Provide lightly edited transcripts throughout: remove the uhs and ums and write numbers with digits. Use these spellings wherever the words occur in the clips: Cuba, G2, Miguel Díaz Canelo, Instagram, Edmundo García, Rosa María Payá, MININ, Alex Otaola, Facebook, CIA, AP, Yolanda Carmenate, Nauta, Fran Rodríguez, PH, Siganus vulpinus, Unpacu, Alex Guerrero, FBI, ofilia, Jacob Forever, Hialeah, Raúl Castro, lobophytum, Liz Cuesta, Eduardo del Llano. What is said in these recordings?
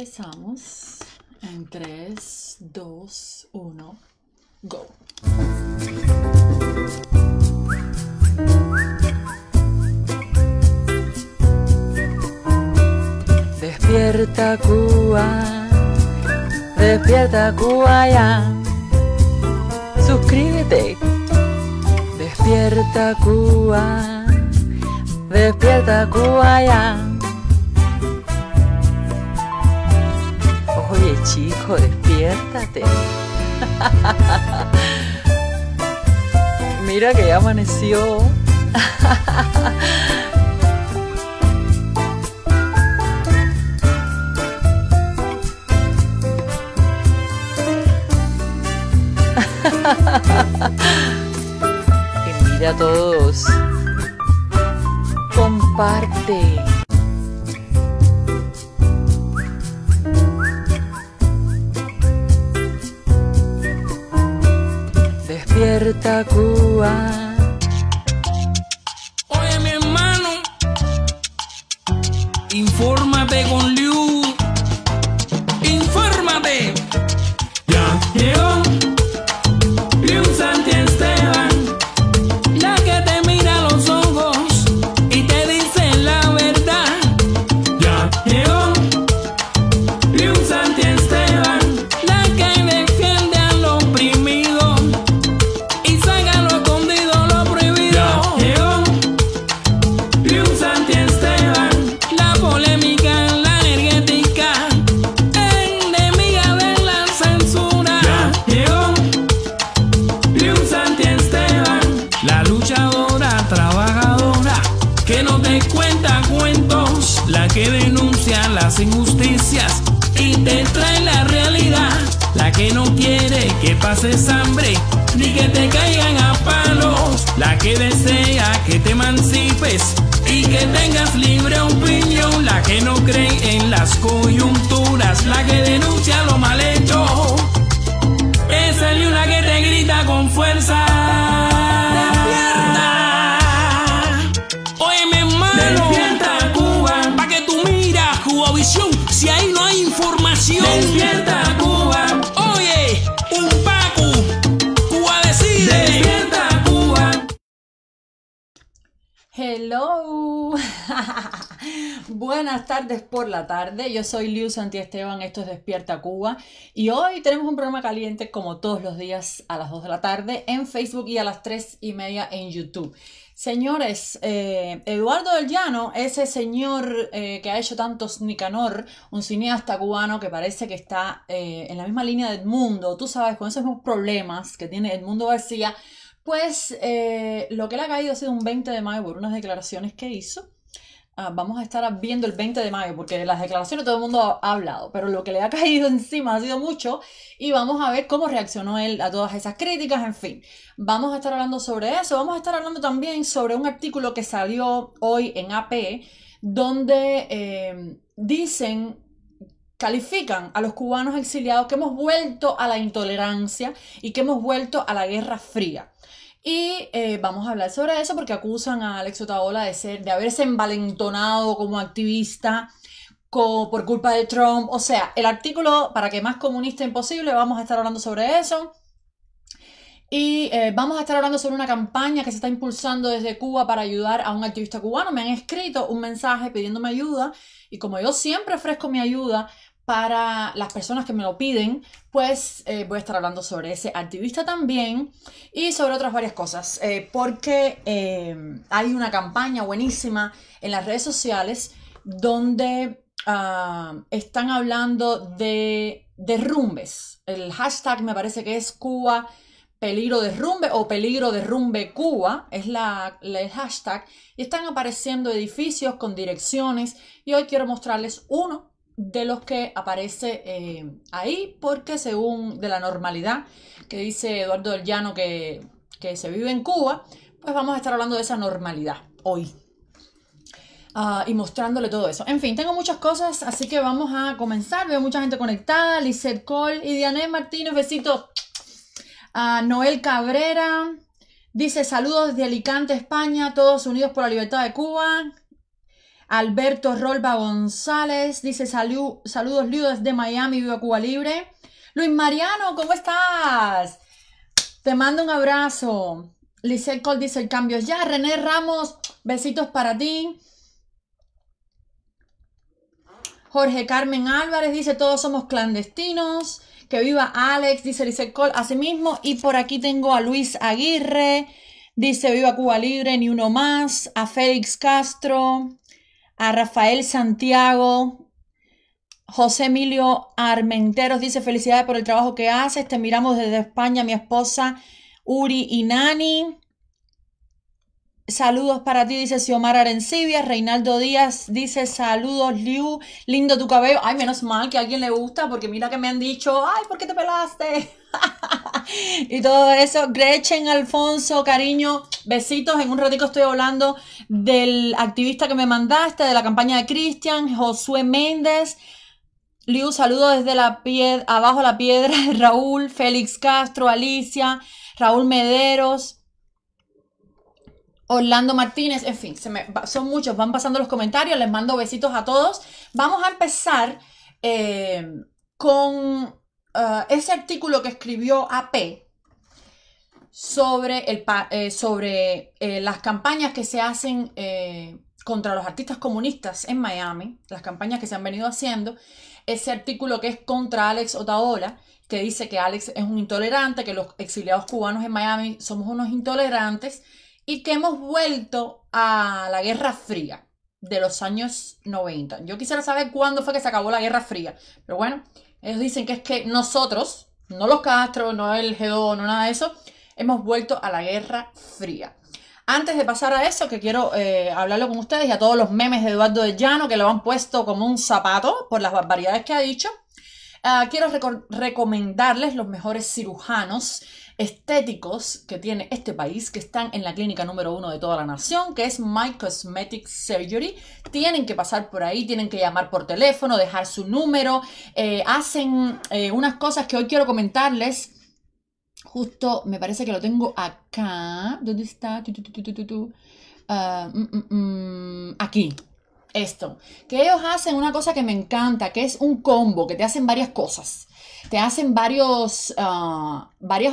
empezamos en 3, 2, 1, go. Despierta Cuba ya, suscríbete. Despierta Cuba ya. Oye chico, despiértate. Mira que ya amaneció. Mira a todos. Comparte. Despierta Cuba. Oye mi hermano, infórmate con Liu. Infórmate. Ya llegó Liu Santiesteban, la que te mira a los ojos y te dice la verdad. Ya llegó Liu Santiesteban, la que defiende a los oprimidos y saca lo escondido, lo prohibido. Ya llegó Liu Santiesteban, la polémica, la energética, enemiga de la censura. Ya llegó Liu Santiesteban, la luchadora, trabajadora, que no te cuenta cuentos, la que denuncia las injusticias y te trae la realidad, la que no quiere que pases hambre ni que te caigan a palos, la que desea que te emancipes y que tengas libre opinión, la que no cree en las coyunturas, la que denuncia lo mal hecho. Esa es la que te grita con fuerza. Oye, mi hermano, despierta Cuba, pa' que tú miras Cubavisión, si ahí no hay información. Despierta Cuba, oye, Unpacu, Cuba decide. Despierta Cuba. Hello. Buenas tardes por la tarde, yo soy Liu Santiesteban, esto es Despierta Cuba y hoy tenemos un programa caliente como todos los días a las 2 de la tarde en Facebook y a las 3:30 en YouTube. Señores, Eduardo del Llano, ese señor que ha hecho tantos Nicanor, un cineasta cubano que parece que está en la misma línea de Edmundo, tú sabes, con esos mismos problemas que tiene Edmundo García, pues lo que le ha caído ha sido un 20 de mayo por unas declaraciones que hizo. Vamos a estar viendo el 20 de mayo porque de las declaraciones todo el mundo ha hablado, pero lo que le ha caído encima ha sido mucho y vamos a ver cómo reaccionó él a todas esas críticas, en fin. Vamos a estar hablando sobre eso, vamos a estar hablando también sobre un artículo que salió hoy en AP donde dicen... Califican a los cubanos exiliados que hemos vuelto a la intolerancia y que hemos vuelto a la Guerra Fría. Y vamos a hablar sobre eso porque acusan a Alex Otaola de haberse envalentonado como activista por culpa de Trump. O sea, el artículo para que más comunista imposible, vamos a estar hablando sobre eso. Y vamos a estar hablando sobre una campaña que se está impulsando desde Cuba para ayudar a un activista cubano. Me han escrito un mensaje pidiéndome ayuda y como yo siempre ofrezco mi ayuda para las personas que me lo piden, pues voy a estar hablando sobre ese activista también y sobre otras varias cosas. Porque hay una campaña buenísima en las redes sociales donde están hablando de derrumbes. El hashtag me parece que es Cuba... Peligro derrumbe o peligro derrumbe Cuba es el hashtag y están apareciendo edificios con direcciones y hoy quiero mostrarles uno de los que aparece ahí porque según de la normalidad que dice Eduardo del Llano que se vive en Cuba, pues vamos a estar hablando de esa normalidad hoy y mostrándole todo eso. En fin, tengo muchas cosas así que vamos a comenzar. Veo mucha gente conectada, Lizeth Cole y Diané Martínez, besitos. Noel Cabrera dice saludos desde Alicante, España, todos unidos por la libertad de Cuba. Alberto Rolba González dice saludos Liu desde Miami, viva Cuba Libre. Luis Mariano, ¿cómo estás? Te mando un abrazo. Lisette Col dice el cambio ya. René Ramos, besitos para ti. Jorge Carmen Álvarez dice todos somos clandestinos. Que viva Alex, dice Lisette Col, así mismo. Y por aquí tengo a Luis Aguirre, dice viva Cuba Libre, ni uno más. A Félix Castro, a Rafael Santiago, José Emilio Armenteros dice felicidades por el trabajo que haces, te miramos desde España, mi esposa Uri y Nani, saludos para ti, dice Xiomara Arencibia. Reinaldo Díaz dice saludos Liu, lindo tu cabello, ay menos mal que a alguien le gusta porque mira que me han dicho, ay ¿por qué te pelaste? Y todo eso. Gretchen Alfonso, cariño, besitos, en un ratico estoy hablando del activista que me mandaste, de la campaña de Cristian. Josué Méndez, Liu, saludo desde la piedra, abajo la piedra. Raúl, Félix Castro, Alicia, Raúl Mederos, Orlando Martínez, en fin, son muchos, van pasando los comentarios, les mando besitos a todos. Vamos a empezar con... ese artículo que escribió AP sobre, las campañas que se hacen contra los artistas comunistas en Miami, las campañas que se han venido haciendo, ese artículo que es contra Alex Otaola, que dice que Alex es un intolerante, que los exiliados cubanos en Miami somos unos intolerantes y que hemos vuelto a la Guerra Fría de los años 90. Yo quisiera saber cuándo fue que se acabó la Guerra Fría, pero bueno... Ellos dicen que es que nosotros, no los Castro, no el G2, no nada de eso, hemos vuelto a la Guerra Fría. Antes de pasar a eso, que quiero hablarlo con ustedes y a todos los memes de Eduardo del Llano que lo han puesto como un zapato por las barbaridades que ha dicho, quiero recomendarles los mejores cirujanos estéticos que tiene este país, que están en la clínica número 1 de toda la nación, que es My Cosmetic Surgery. Tienen que pasar por ahí, tienen que llamar por teléfono, dejar su número, hacen unas cosas que hoy quiero comentarles. Justo me parece que lo tengo acá. ¿Dónde está? Aquí. Esto, que ellos hacen una cosa que me encanta, que es un combo, que te hacen varias cosas, te hacen varias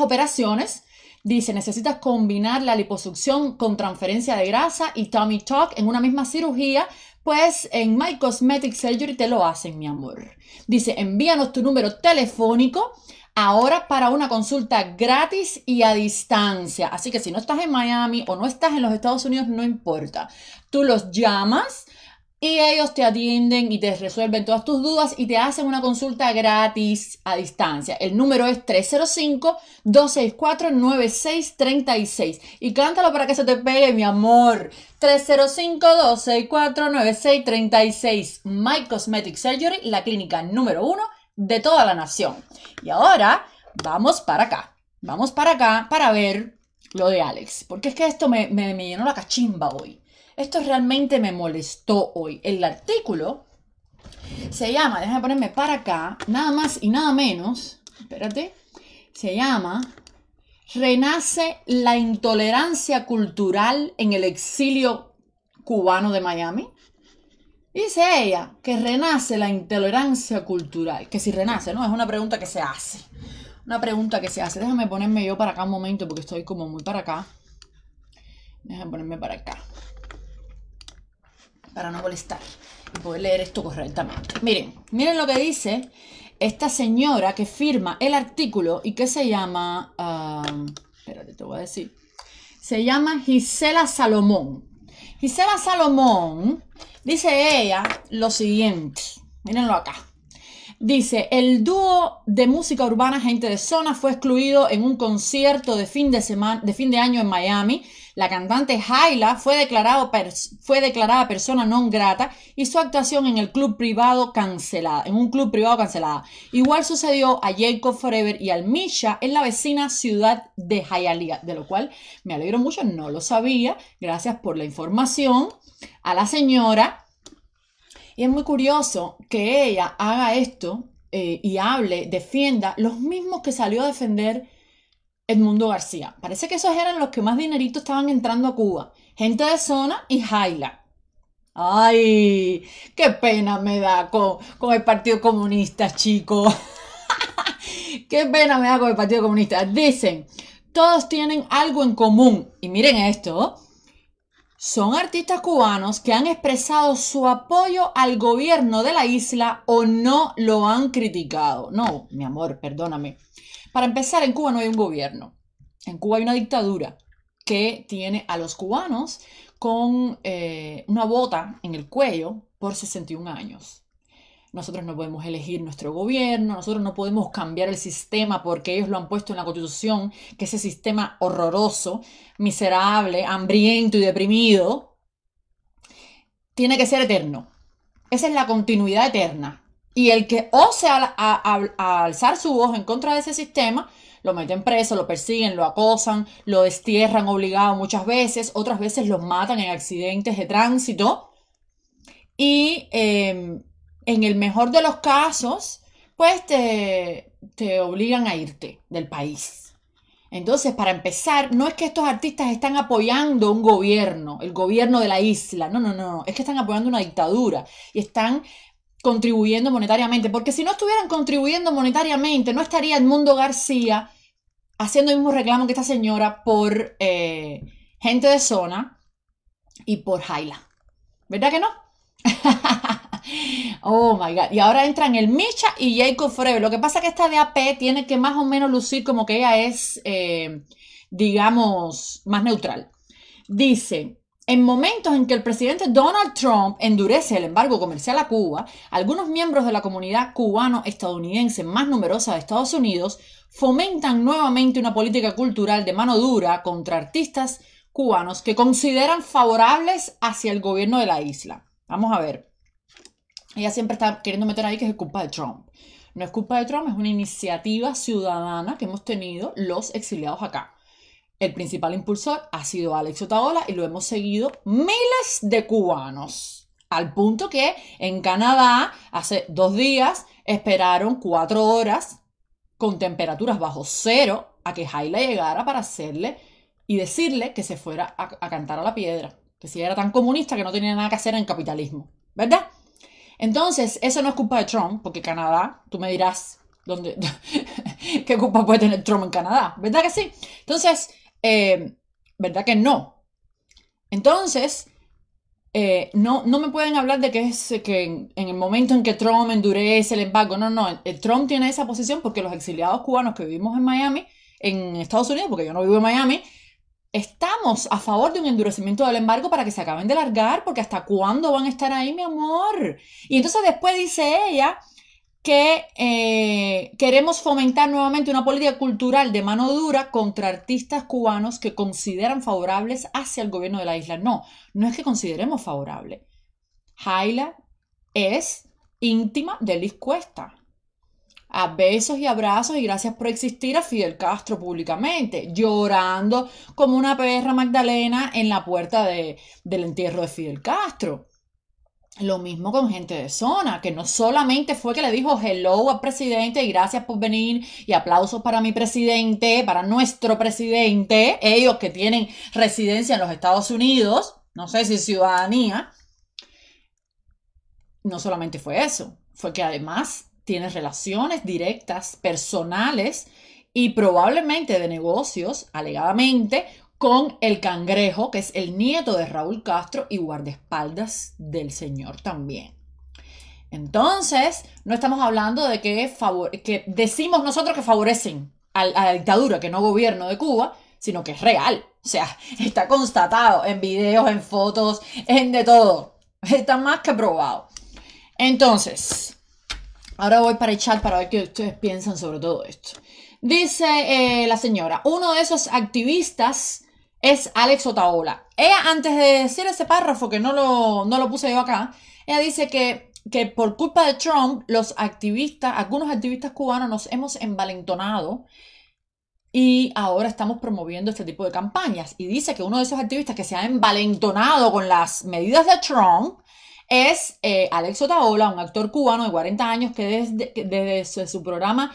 operaciones. Dice, necesitas combinar la liposucción con transferencia de grasa y tummy tuck en una misma cirugía, pues en My Cosmetic Surgery te lo hacen, mi amor. Dice, envíanos tu número telefónico ahora para una consulta gratis y a distancia. Así que si no estás en Miami o no estás en los Estados Unidos, no importa, tú los llamas y ellos te atienden y te resuelven todas tus dudas y te hacen una consulta gratis a distancia. El número es 305-264-9636. Y cántalo para que se te pegue, mi amor. 305-264-9636. My Cosmetic Surgery, la clínica número 1 de toda la nación. Y ahora vamos para acá. Vamos para acá para ver lo de Alex. Porque es que esto me llenó la cachimba hoy. Esto realmente me molestó hoy. El artículo se llama, déjame ponerme para acá, nada más y nada menos, espérate, se llama Renace la intolerancia cultural en el exilio cubano de Miami. Dice ella que renace la intolerancia cultural, que si renace, ¿no? Es una pregunta que se hace, una pregunta que se hace. Déjame ponerme yo para acá un momento porque estoy como muy para acá. Déjame ponerme para acá, para no molestar y poder leer esto correctamente. Miren lo que dice esta señora que firma el artículo y que se llama, espérate, te voy a decir, se llama Gisela Salomón. Gisela Salomón, dice ella lo siguiente, mírenlo acá. Dice, el dúo de música urbana Gente de Zona fue excluido en un concierto de fin de año en Miami. La cantante Haila fue declarada persona non grata y su actuación en el club privado cancelada, en un club privado cancelada. Igual sucedió a Jacob Forever y al Misha en la vecina ciudad de Hialeah, de lo cual me alegro mucho, no lo sabía. Gracias por la información a la señora. Y es muy curioso que ella haga esto y hable, defienda los mismos que salió a defender Edmundo García. Parece que esos eran los que más dinerito estaban entrando a Cuba. Gente de Zona y Haila. Ay, qué pena me da con el Partido Comunista, chicos. Qué pena me da con el Partido Comunista. Dicen, todos tienen algo en común. Y miren esto. Son artistas cubanos que han expresado su apoyo al gobierno de la isla o no lo han criticado. No, mi amor, perdóname. Para empezar, en Cuba no hay un gobierno. En Cuba hay una dictadura que tiene a los cubanos con una bota en el cuello por 61 años. Nosotros no podemos elegir nuestro gobierno, nosotros no podemos cambiar el sistema porque ellos lo han puesto en la Constitución, que ese sistema horroroso, miserable, hambriento y deprimido, tiene que ser eterno. Esa es la continuidad eterna. Y el que ose alzar su voz en contra de ese sistema, lo meten preso, lo persiguen, lo acosan, lo destierran obligado muchas veces, otras veces los matan en accidentes de tránsito. Y en el mejor de los casos, pues te obligan a irte del país. Entonces, para empezar, no es que estos artistas están apoyando un gobierno, el gobierno de la isla. No, no, no. Es que están apoyando una dictadura y están contribuyendo monetariamente. Porque si no estuvieran contribuyendo monetariamente, no estaría Edmundo García haciendo el mismo reclamo que esta señora por Gente de Zona y por Haila. ¿Verdad que no? Oh my God. Y ahora entran el Misha y Jacob Forever. Lo que pasa es que esta de AP tiene que más o menos lucir como que ella es, digamos, más neutral. Dice: en momentos en que el presidente Donald Trump endurece el embargo comercial a Cuba, algunos miembros de la comunidad cubano-estadounidense más numerosa de Estados Unidos fomentan nuevamente una política cultural de mano dura contra artistas cubanos que consideran favorables hacia el gobierno de la isla. Vamos a ver. Ella siempre está queriendo meter ahí que es culpa de Trump. No es culpa de Trump, es una iniciativa ciudadana que hemos tenido los exiliados acá. El principal impulsor ha sido Alex Otaola y lo hemos seguido miles de cubanos. Al punto que en Canadá hace 2 días esperaron 4 horas con temperaturas bajo cero a que Haila llegara para hacerle y decirle que se fuera a cantar a la piedra. Que si era tan comunista que no tenía nada que hacer en el capitalismo. ¿Verdad? Entonces, eso no es culpa de Trump, porque Canadá, tú me dirás, ¿dónde, qué culpa puede tener Trump en Canadá? ¿Verdad que sí? Entonces... ¿verdad que no? Entonces, no me pueden hablar de que es que en el momento en que Trump endurece el embargo. No, no, Trump tiene esa posición porque los exiliados cubanos que vivimos en Miami, en Estados Unidos, porque yo no vivo en Miami, estamos a favor de un endurecimiento del embargo para que se acaben de largar, porque ¿hasta cuándo van a estar ahí, mi amor? Y entonces después dice ella que queremos fomentar nuevamente una política cultural de mano dura contra artistas cubanos que consideran favorables hacia el gobierno de la isla. No, no es que consideremos favorable. Haila es íntima de Liz Cuesta. A besos y abrazos y gracias por existir a Fidel Castro públicamente, llorando como una perra Magdalena en la puerta del entierro de Fidel Castro. Lo mismo con Gente de Zona, que no solamente fue que le dijo hello al presidente y gracias por venir y aplausos para mi presidente, para nuestro presidente, ellos que tienen residencia en los Estados Unidos, no sé si ciudadanía, no solamente fue eso, fue que además tiene relaciones directas, personales y probablemente de negocios, alegadamente, con el Cangrejo, que es el nieto de Raúl Castro y guardaespaldas del señor también. Entonces, no estamos hablando de que decimos nosotros que favorecen a la dictadura, que no gobierno de Cuba, sino que es real. O sea, está constatado en videos, en fotos, en de todo. Está más que probado. Entonces, ahora voy para el chat para ver qué ustedes piensan sobre todo esto. Dice la señora, uno de esos activistas es Alex Otaola. Ella, antes de decir ese párrafo, que no lo puse yo acá, ella dice que por culpa de Trump, algunos activistas cubanos nos hemos envalentonado y ahora estamos promoviendo este tipo de campañas. Y dice que uno de esos activistas que se ha envalentonado con las medidas de Trump es Alex Otaola, un actor cubano de 40 años que desde su programa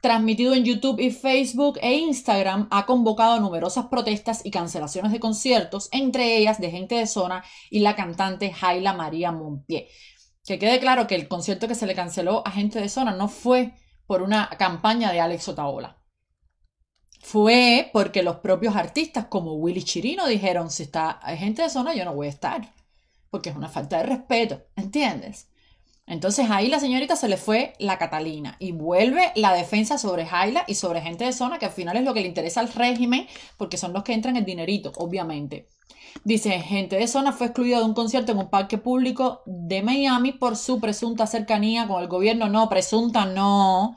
transmitido en YouTube y Facebook e Instagram, ha convocado numerosas protestas y cancelaciones de conciertos, entre ellas de Gente de Zona y la cantante Haila María Monpié. Que quede claro que el concierto que se le canceló a Gente de Zona no fue por una campaña de Alex Otaola. Fue porque los propios artistas como Willy Chirino dijeron: si está Gente de Zona yo no voy a estar, porque es una falta de respeto, ¿entiendes? Entonces ahí la señorita se le fue la Catalina y vuelve la defensa sobre Haila y sobre Gente de Zona, que al final es lo que le interesa al régimen, porque son los que entran el dinerito, obviamente. Dice: Gente de Zona fue excluida de un concierto en un parque público de Miami por su presunta cercanía con el gobierno. No, presunta no,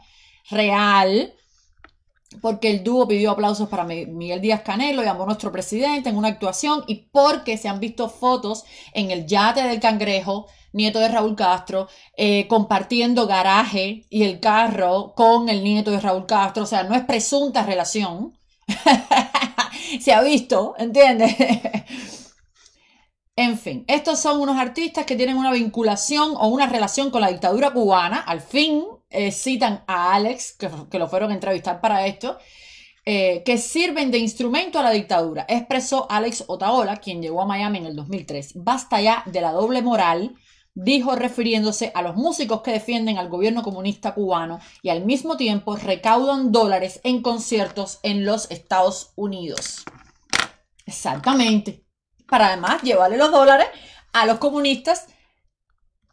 real, porque el dúo pidió aplausos para Miguel Díaz Canelo, llamó a nuestro presidente en una actuación, y porque se han visto fotos en el yate del Cangrejo, nieto de Raúl Castro, compartiendo garaje y el carro con el nieto de Raúl Castro. O sea, no es presunta relación. Se ha visto, ¿entiendes? En fin, estos son unos artistas que tienen una vinculación o una relación con la dictadura cubana. Al fin citan a Alex, que lo fueron a entrevistar para esto, que sirven de instrumento a la dictadura, expresó Alex Otaola, quien llegó a Miami en el 2003. Basta ya de la doble moral, dijo, refiriéndose a los músicos que defienden al gobierno comunista cubano y al mismo tiempo recaudan dólares en conciertos en los Estados Unidos. Exactamente. Para además llevarle los dólares a los comunistas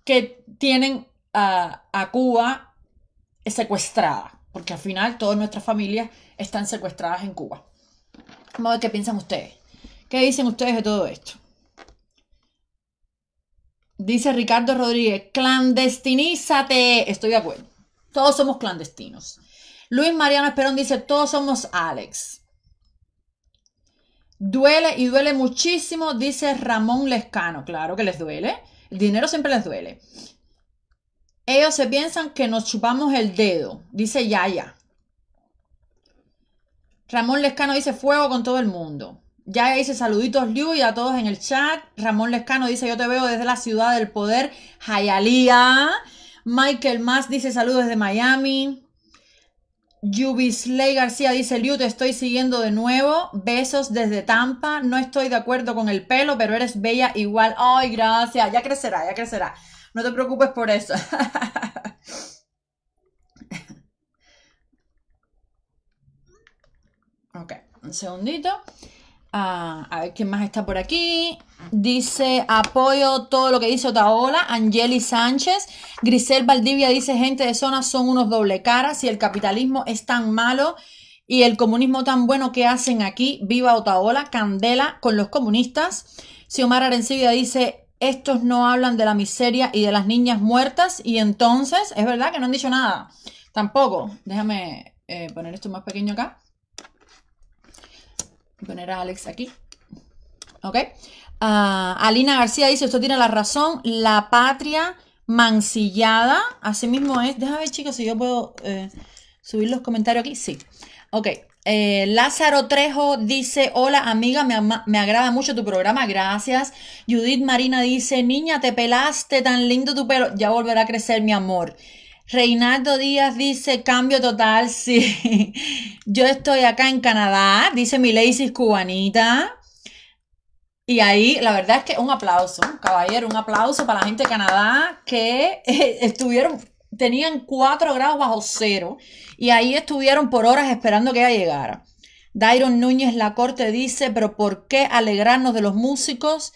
que tienen a Cuba secuestrada, porque al final todas nuestras familias están secuestradas en Cuba. Vamos a ver qué piensan ustedes. ¿Qué dicen ustedes de todo esto? Dice Ricardo Rodríguez: clandestinízate. Estoy de acuerdo. Todos somos clandestinos. Luis Mariano Esperón dice: todos somos Alex. Duele y duele muchísimo, dice Ramón Lescano. Claro que les duele. El dinero siempre les duele. Ellos se piensan que nos chupamos el dedo, dice Yaya. Ramón Lescano dice: fuego con todo el mundo. Ya dice: saluditos Liu y a todos en el chat. Ramón Lescano dice: yo te veo desde la ciudad del poder, Jayalía. Michael Mas dice: saludos desde Miami. Yubisley García dice: Liu, te estoy siguiendo de nuevo. Besos desde Tampa. No estoy de acuerdo con el pelo, pero eres bella igual. Ay, gracias. Ya crecerá, ya crecerá. No te preocupes por eso. Ok, un segundito. A ver quién más está por aquí. Dice: apoyo todo lo que dice Otaola. Angeli Sánchez. Grisel Valdivia dice: Gente de Zona son unos doble caras. Y el capitalismo es tan malo y el comunismo tan bueno, que hacen aquí? Viva Otaola, candela con los comunistas. Xiomara Arencibia dice: estos no hablan de la miseria y de las niñas muertas. Y entonces, es verdad que no han dicho nada tampoco. Déjame poner esto más pequeño acá. Poner a Alex aquí. Ok. Alina García dice: usted tiene la razón, la patria mancillada. Así mismo es. Déjame ver, chicos, si yo puedo subir los comentarios aquí. Sí. Ok. Lázaro Trejo dice: hola amiga, me agrada mucho tu programa, gracias. Judith Marina dice: niña, te pelaste, tan lindo tu pelo. Ya volverá a crecer, mi amor. Reinaldo Díaz dice: cambio total, sí. Yo estoy acá en Canadá, dice mi Lacey cubanita. Y ahí, la verdad es que un aplauso, caballero, un aplauso para la gente de Canadá que tenían 4 grados bajo cero y ahí estuvieron por horas esperando que ella llegara. Dairon Núñez Lacorte dice: pero ¿por qué alegrarnos de los músicos?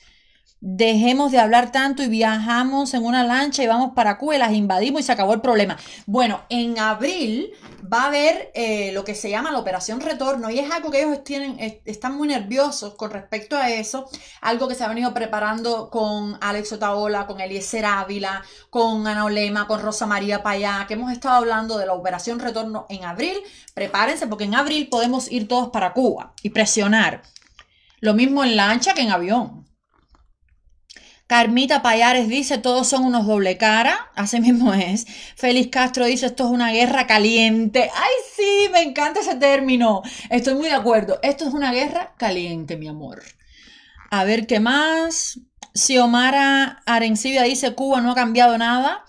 Dejemos de hablar tanto y viajamos en una lancha y vamos para Cuba y las invadimos y se acabó el problema. Bueno, en abril va a haber lo que se llama la Operación Retorno, y es algo que ellos tienen, están muy nerviosos con respecto a eso. Algo que se ha venido preparando con Alex Otaola, con Eliezer Ávila, con Ana Olema, con Rosa María Payá, que hemos estado hablando de la Operación Retorno en abril. Prepárense, porque en abril podemos ir todos para Cuba y presionar. Lo mismo en lancha que en avión. Carmita Payares dice: todos son unos doble cara, así mismo es. Félix Castro dice: esto es una guerra caliente. ¡Ay, sí! Me encanta ese término. Estoy muy de acuerdo. Esto es una guerra caliente, mi amor. A ver, ¿qué más? Xiomara Arencibia dice: Cuba no ha cambiado nada.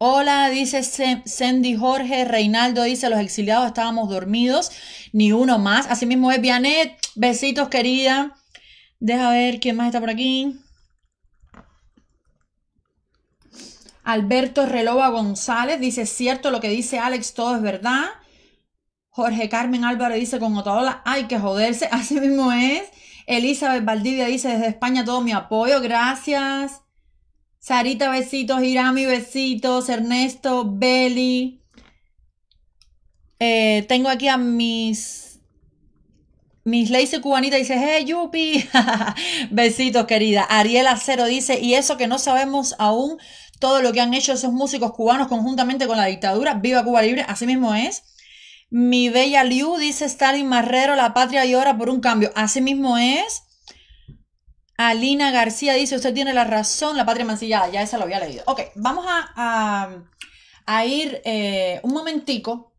Hola, dice Sandy Jorge. Reinaldo dice, los exiliados estábamos dormidos, ni uno más. Así mismo es Vianet. Besitos, querida. Deja ver quién más está por aquí. Alberto Relova González dice, cierto lo que dice Alex, todo es verdad. Jorge Carmen Álvarez dice, con Otaola hay que joderse. Así mismo es. Elizabeth Valdivia dice, desde España todo mi apoyo. Gracias. Sarita, besitos. Irami, besitos. Ernesto, Beli. Tengo aquí a mis Lacey Cubanita, dice, hey, yupi. Besitos, querida. Ariel Acero dice, y eso que no sabemos aún todo lo que han hecho esos músicos cubanos conjuntamente con la dictadura. Viva Cuba Libre, así mismo es. Mi bella Liu dice, Stalin Marrero, la patria llora por un cambio. Así mismo es. Alina García dice, usted tiene la razón, la patria mancillada. Ya esa lo había leído. Ok, vamos a ir un momentico.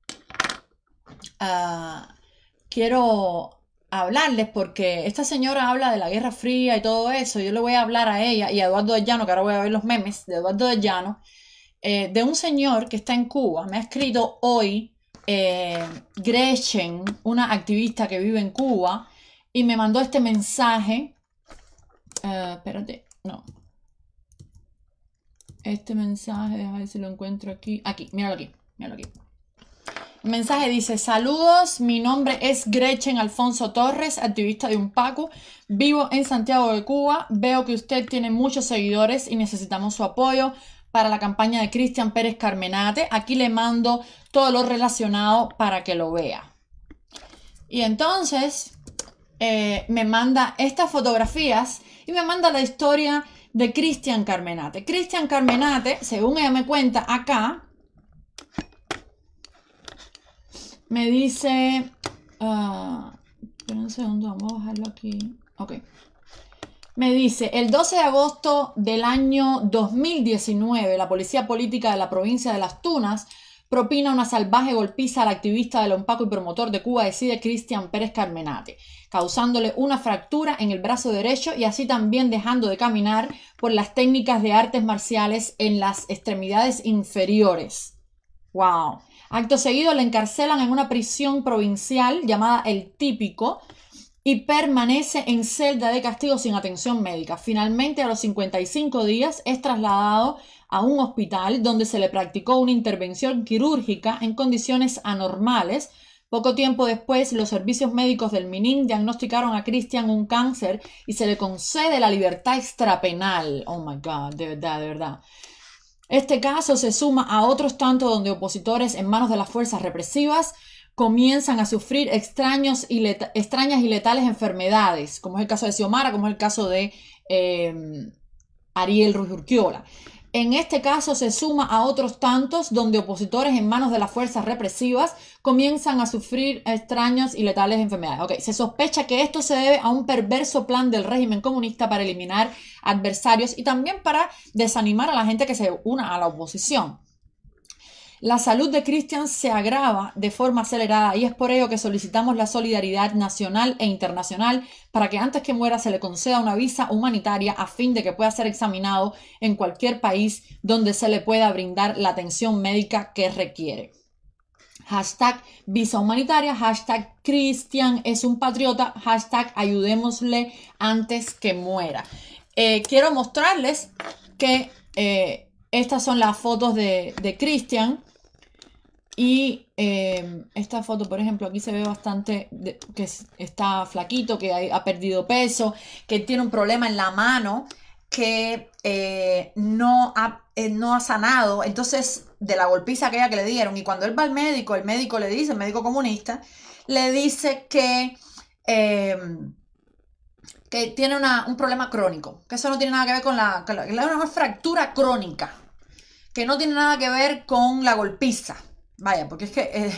Quiero hablarles porque esta señora habla de la Guerra Fría y todo eso. Yo le voy a hablar a ella y a Eduardo del Llano, que ahora voy a ver los memes de Eduardo del Llano, de un señor que está en Cuba. Me ha escrito hoy Gretchen, una activista que vive en Cuba, y me mandó este mensaje. Espérate, no. Este mensaje, a ver si lo encuentro aquí. Aquí, míralo aquí, míralo aquí. El mensaje dice, saludos, mi nombre es Gretchen Alfonso Torres, activista de Unpacu, vivo en Santiago de Cuba, veo que usted tiene muchos seguidores y necesitamos su apoyo para la campaña de Cristian Pérez Carmenate, aquí le mando todo lo relacionado para que lo vea. Y entonces me manda estas fotografías y me manda la historia de Cristian Carmenate. Cristian Carmenate, según ella me cuenta acá, me dice... espera un segundo, vamos a bajarlo aquí. Ok. Me dice, el 12 de agosto del año 2019, la policía política de la provincia de Las Tunas propina una salvaje golpiza al activista del Unpacu y promotor de Cuba Decide Cristian Pérez Carmenate, causándole una fractura en el brazo derecho y así también dejando de caminar por las técnicas de artes marciales en las extremidades inferiores. ¡Wow! Acto seguido le encarcelan en una prisión provincial llamada El Típico y permanece en celda de castigo sin atención médica. Finalmente, a los 55 días, es trasladado a un hospital donde se le practicó una intervención quirúrgica en condiciones anormales. Poco tiempo después, los servicios médicos del MININ diagnosticaron a Cristian un cáncer y se le concede la libertad extrapenal. Oh my God, de verdad, de verdad. Este caso se suma a otros tantos donde opositores en manos de las fuerzas represivas comienzan a sufrir extrañas y letales enfermedades, como es el caso de Xiomara, como es el caso de Ariel Ruiz Urquiola. En este caso se suma a otros tantos donde opositores en manos de las fuerzas represivas comienzan a sufrir extrañas y letales enfermedades. Ok, se sospecha que esto se debe a un perverso plan del régimen comunista para eliminar adversarios y también para desanimar a la gente que se una a la oposición. La salud de Cristian se agrava de forma acelerada y es por ello que solicitamos la solidaridad nacional e internacional para que antes que muera se le conceda una visa humanitaria a fin de que pueda ser examinado en cualquier país donde se le pueda brindar la atención médica que requiere. Hashtag visa humanitaria, hashtag Cristian es un patriota, hashtag ayudémosle antes que muera. Quiero mostrarles que estas son las fotos de Cristian. Y esta foto, por ejemplo, aquí se ve bastante que está flaquito, que ha perdido peso, que tiene un problema en la mano, que no ha sanado. Entonces, de la golpiza aquella que le dieron, y cuando él va al médico, el médico le dice, el médico comunista, le dice que tiene un problema crónico, que eso no tiene nada que ver con una fractura crónica, que no tiene nada que ver con la golpiza. Vaya, porque es que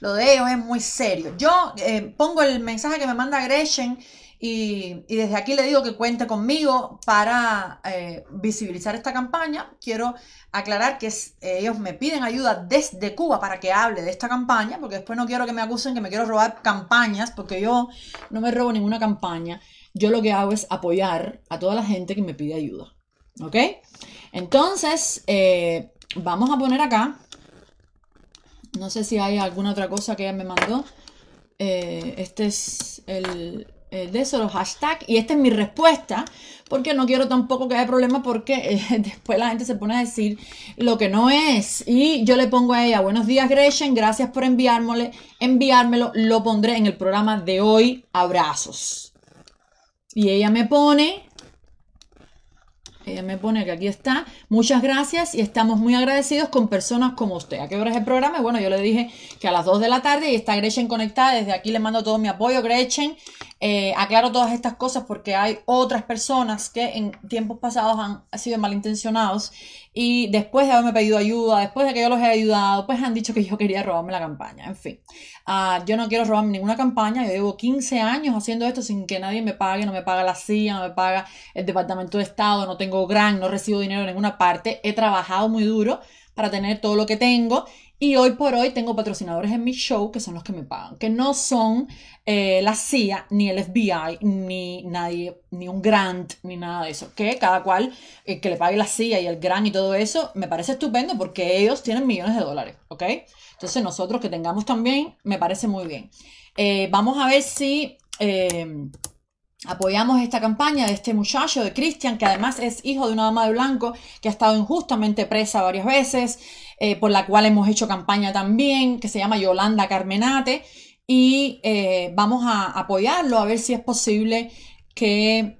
lo de ellos es muy serio. Yo pongo el mensaje que me manda Gretchen y desde aquí le digo que cuente conmigo para visibilizar esta campaña. Quiero aclarar que ellos me piden ayuda desde Cuba para que hable de esta campaña, porque después no quiero que me acusen que me quiero robar campañas, porque yo no me robo ninguna campaña. Yo lo que hago es apoyar a toda la gente que me pide ayuda. ¿Ok? Entonces... Vamos a poner acá. No sé si hay alguna otra cosa que ella me mandó. Este es el de eso, los hashtags. Y esta es mi respuesta, porque no quiero tampoco que haya problema, porque después la gente se pone a decir lo que no es. Y yo le pongo a ella: buenos días, Gretchen, gracias por enviármelo. Lo pondré en el programa de hoy. Abrazos. Y ella me pone... Ella me pone que aquí está. Muchas gracias y estamos muy agradecidos con personas como usted. ¿A qué hora es el programa? Bueno, yo le dije que a las 2 de la tarde y está Gretchen conectada. Desde aquí le mando todo mi apoyo, Gretchen. Aclaro todas estas cosas porque hay otras personas que en tiempos pasados han sido malintencionados y después de haberme pedido ayuda, después de que yo los he ayudado, pues han dicho que yo quería robarme la campaña. En fin, yo no quiero robarme ninguna campaña. Yo llevo 15 años haciendo esto sin que nadie me pague. No me paga la CIA, no me paga el Departamento de Estado, no tengo no recibo dinero de ninguna parte. He trabajado muy duro para tener todo lo que tengo y hoy por hoy tengo patrocinadores en mi show que son los que me pagan, que no son la CIA, ni el FBI, ni nadie, ni un grant, ni nada de eso. Que cada cual que le pague la CIA y el grant y todo eso me parece estupendo porque ellos tienen millones de dólares, ¿ok? Entonces nosotros que tengamos también me parece muy bien. Vamos a ver si... apoyamos esta campaña de este muchacho, de Cristian, que además es hijo de una dama de blanco que ha estado injustamente presa varias veces, por la cual hemos hecho campaña también, que se llama Yolanda Carmenate. Y vamos a apoyarlo, a ver si es posible que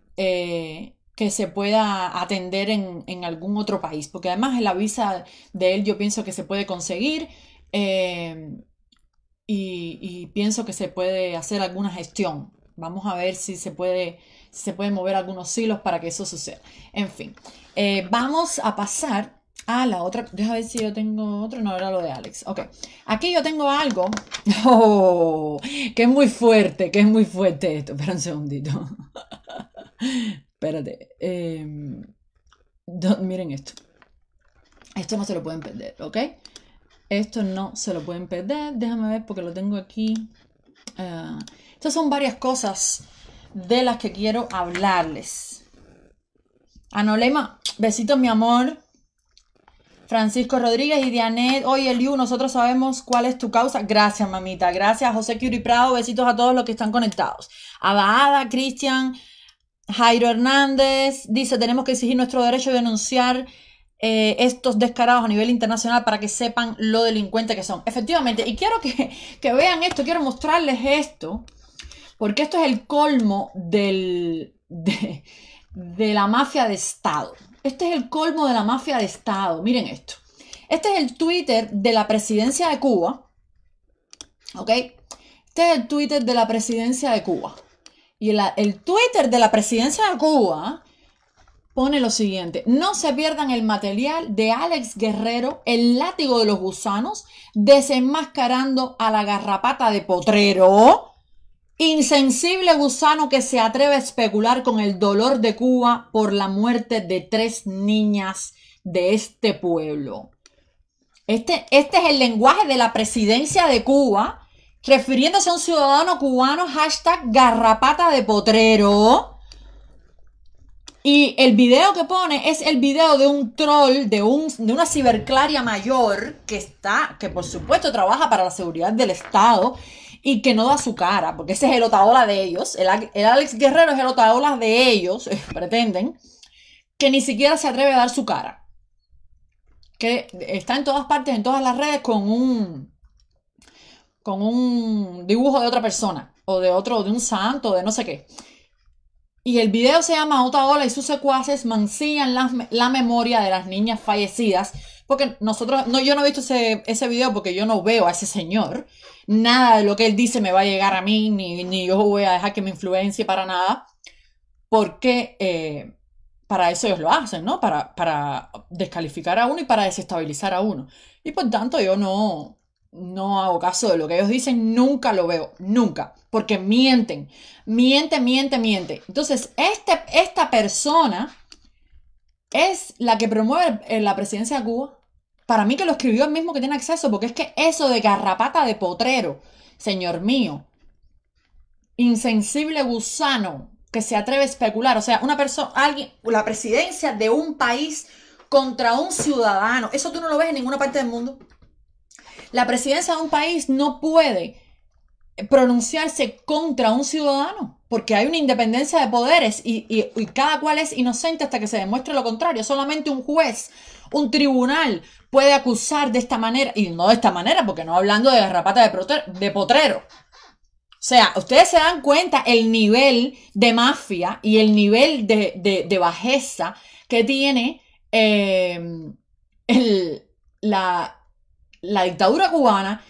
se pueda atender en algún otro país. Porque además la visa de él yo pienso que se puede conseguir. Y pienso que se puede hacer alguna gestión. Vamos a ver si se puede mover algunos hilos para que eso suceda. En fin, vamos a pasar a la otra. Deja ver si yo tengo otro. No, era lo de Alex. Ok. Aquí yo tengo algo. ¡Oh! Que es muy fuerte esto. Espera un segundito. Espérate. Miren esto. Esto no se lo pueden perder, ¿ok? Esto no se lo pueden perder. Déjame ver porque lo tengo aquí. Estas son varias cosas de las que quiero hablarles. Ana Olema, besitos mi amor. Francisco Rodríguez y Dianet. Oye, Liu, nosotros sabemos cuál es tu causa. Gracias, mamita. Gracias, José Curi Prado. Besitos a todos los que están conectados. Abahada, Cristian, Jairo Hernández. Dice, tenemos que exigir nuestro derecho de denunciar estos descarados a nivel internacional para que sepan lo delincuentes que son. Efectivamente, y quiero que vean esto, quiero mostrarles esto, porque esto es el colmo de la mafia de Estado. Este es el colmo de la mafia de Estado. Miren esto. Este es el Twitter de la presidencia de Cuba. ¿Ok? Este es el Twitter de la presidencia de Cuba. Y el Twitter de la presidencia de Cuba... pone lo siguiente: no se pierdan el material de Alex Guerrero, el látigo de los gusanos, desenmascarando a la garrapata de potrero, insensible gusano que se atreve a especular con el dolor de Cuba por la muerte de 3 niñas de este pueblo. Este es el lenguaje de la presidencia de Cuba, refiriéndose a un ciudadano cubano, hashtag garrapata de potrero. Y el video que pone es el video de un troll, de una ciberclaria mayor que por supuesto trabaja para la seguridad del Estado y que no da su cara, porque ese es el Otaola de ellos. El Alex Guerrero es el Otaola de ellos, pretenden, que ni siquiera se atreve a dar su cara. Que está en todas partes, en todas las redes, con un dibujo de otra persona, o de un santo, de no sé qué. Y el video se llama Otaola y sus secuaces mancillan la memoria de las niñas fallecidas. Porque nosotros, yo no he visto ese video porque yo no veo a ese señor. Nada de lo que él dice me va a llegar a mí, ni yo voy a dejar que me influencie para nada. Porque para eso ellos lo hacen, ¿no? Para descalificar a uno y para desestabilizar a uno. Y por tanto yo no hago caso de lo que ellos dicen, nunca lo veo, nunca, porque mienten. Entonces, esta persona es la que promueve la presidencia de Cuba. Para mí que lo escribió el mismo que tiene acceso, porque es que eso de garrapata de potrero, señor mío, insensible gusano que se atreve a especular, o sea, la presidencia de un país contra un ciudadano. Eso tú no lo ves en ninguna parte del mundo. La presidencia de un país no puede pronunciarse contra un ciudadano, porque hay una independencia de poderes y cada cual es inocente hasta que se demuestre lo contrario. Solamente un juez, un tribunal puede acusar de esta manera, y no de esta manera, porque no hablando de garrapata de potrero. O sea, ustedes se dan cuenta el nivel de mafia y el nivel de bajeza que tiene la dictadura cubana,